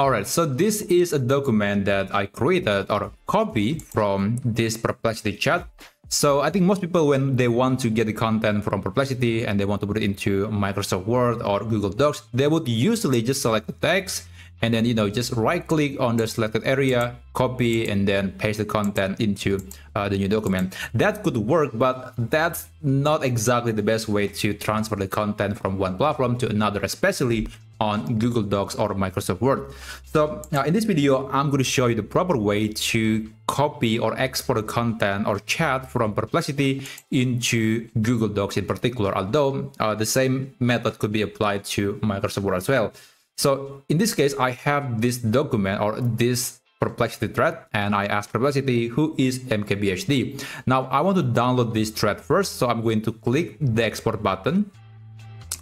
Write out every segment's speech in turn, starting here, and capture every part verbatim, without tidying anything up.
All right, so this is a document that I created or copy from this Perplexity chat. So I think most people, when they want to get the content from Perplexity and they want to put it into Microsoft Word or Google Docs, they would usually just select the text and then, you know, just right click on the selected area, copy, and then paste the content into uh, the new document. That could work, but that's not exactly the best way to transfer the content from one platform to another, especially on Google Docs or Microsoft Word. So uh, in this video, I'm going to show you the proper way to copy or export content or chat from Perplexity into Google Docs in particular, although uh, the same method could be applied to Microsoft Word as well. So in this case, I have this document or this Perplexity thread, and I ask Perplexity, who is M K B H D? Now I want to download this thread first, so I'm going to click the export button.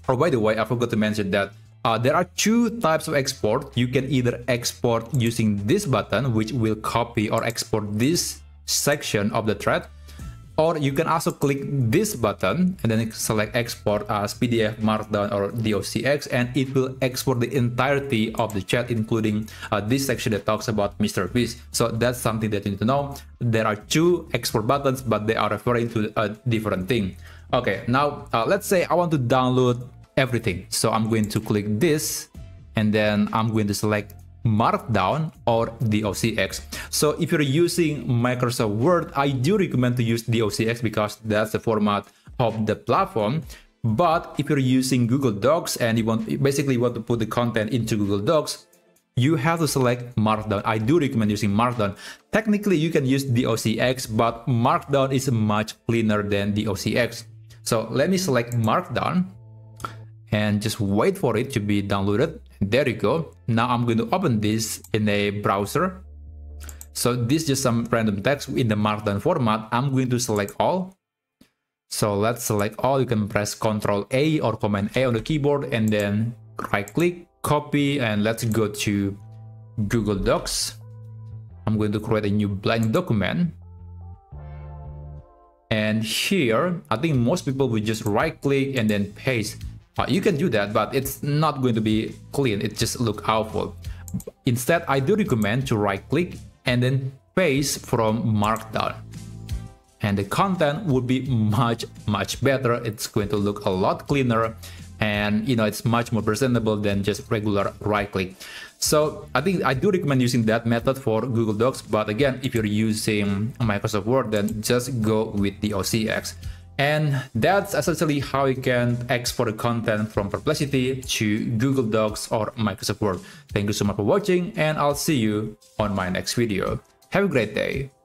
Oh, by the way, I forgot to mention that Uh, there are two types of export. You can either export using this button, which will copy or export this section of the thread, or you can also click this button and then select export as P D F, Markdown, or D O C X, and it will export the entirety of the chat, including uh, this section that talks about Mister Beast. So that's something that you need to know. There are two export buttons, but they are referring to a different thing. Okay, now uh, let's say I want to download everything. So I'm going to click this and then I'm going to select Markdown or D O C X. So if you're using Microsoft Word, I do recommend to use D O C X because that's the format of the platform. But if you're using Google Docs and you want basically you want to put the content into Google Docs, you have to select Markdown. I do recommend using Markdown. Technically, you can use D O C X, but Markdown is much cleaner than D O C X. So let me select Markdown and just wait for it to be downloaded. There you go. Now I'm going to open this in a browser. So this is just some random text in the Markdown format. I'm going to select all. So let's select all. You can press Ctrl A or Command A on the keyboard and then right click, copy, and let's go to Google Docs. I'm going to create a new blank document. And here, I think most people will just right click and then paste. Uh, you can do that, but it's not going to be clean. It just looks awful. Instead, I do recommend to right click and then paste from Markdown. And the content would be much, much better. It's going to look a lot cleaner. And, you know, it's much more presentable than just regular right click. So I think I do recommend using that method for Google Docs. But again, if you're using Microsoft Word, then just go with the D O C X. And that's essentially how you can export the content from Perplexity to Google Docs or Microsoft Word. Thank you so much for watching, and I'll see you on my next video. Have a great day.